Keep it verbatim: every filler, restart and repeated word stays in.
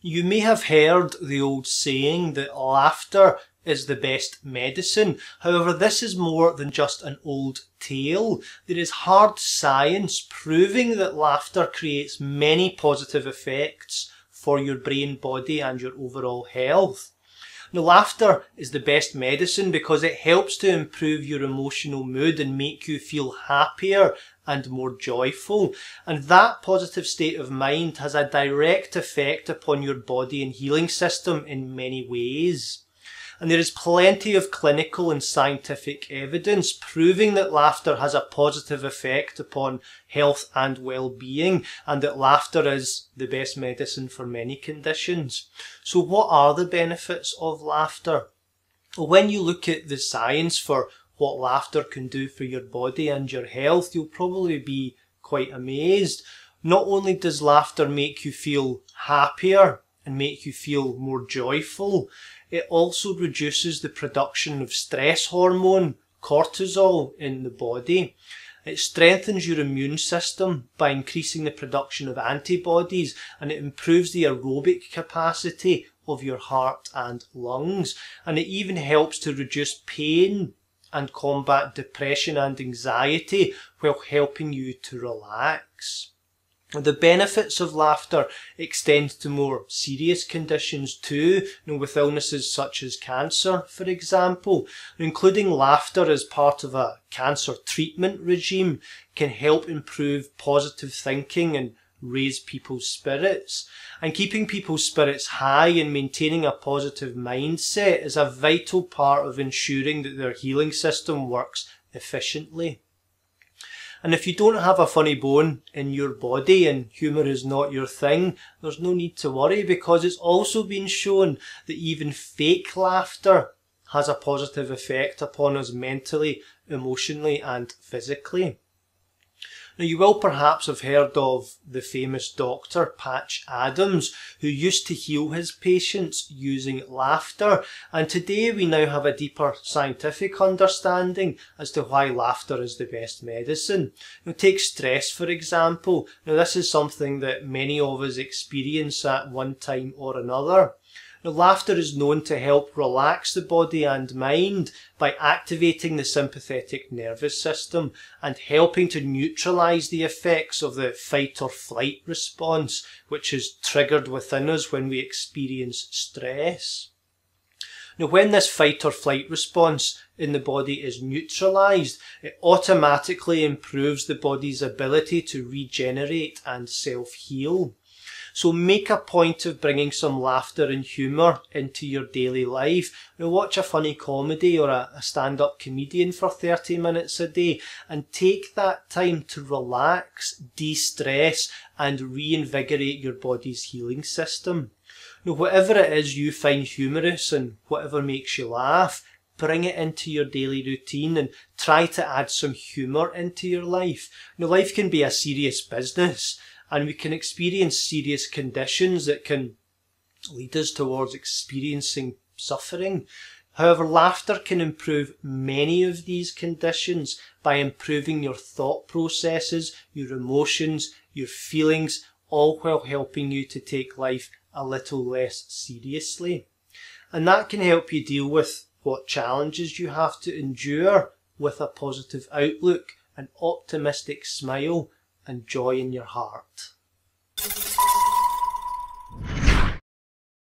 You may have heard the old saying that laughter is the best medicine. However, this is more than just an old tale. There is hard science proving that laughter creates many positive effects for your brain, body, and your overall health. Now, laughter is the best medicine because it helps to improve your emotional mood and make you feel happier and more joyful. And that positive state of mind has a direct effect upon your body and healing system in many ways. And there is plenty of clinical and scientific evidence proving that laughter has a positive effect upon health and well-being, and that laughter is the best medicine for many conditions. So what are the benefits of laughter? When you look at the science for what laughter can do for your body and your health, you'll probably be quite amazed. Not only does laughter make you feel happier and make you feel more joyful, it also reduces the production of stress hormone, cortisol, in the body. It strengthens your immune system by increasing the production of antibodies, and it improves the aerobic capacity of your heart and lungs. And it even helps to reduce pain and combat depression and anxiety while helping you to relax. The benefits of laughter extend to more serious conditions too, you know, with illnesses such as cancer, for example. Including laughter as part of a cancer treatment regime can help improve positive thinking and raise people's spirits. And keeping people's spirits high and maintaining a positive mindset is a vital part of ensuring that their healing system works efficiently. And if you don't have a funny bone in your body and humour is not your thing, there's no need to worry, because it's also been shown that even fake laughter has a positive effect upon us mentally, emotionally and physically. Now, you will perhaps have heard of the famous doctor Patch Adams, who used to heal his patients using laughter, and today we now have a deeper scientific understanding as to why laughter is the best medicine. Now, take stress, for example. Now, this is something that many of us experience at one time or another. Now, laughter is known to help relax the body and mind by activating the sympathetic nervous system and helping to neutralise the effects of the fight or flight response, which is triggered within us when we experience stress. Now, when this fight or flight response in the body is neutralised, it automatically improves the body's ability to regenerate and self-heal. So make a point of bringing some laughter and humour into your daily life. Now, watch a funny comedy or a, a stand-up comedian for thirty minutes a day, and take that time to relax, de-stress and reinvigorate your body's healing system. Now, whatever it is you find humorous and whatever makes you laugh, bring it into your daily routine and try to add some humour into your life. Now, life can be a serious business, and we can experience serious conditions that can lead us towards experiencing suffering. However, laughter can improve many of these conditions by improving your thought processes, your emotions, your feelings, all while helping you to take life a little less seriously. And that can help you deal with what challenges you have to endure with a positive outlook, an optimistic smile, and joy in your heart.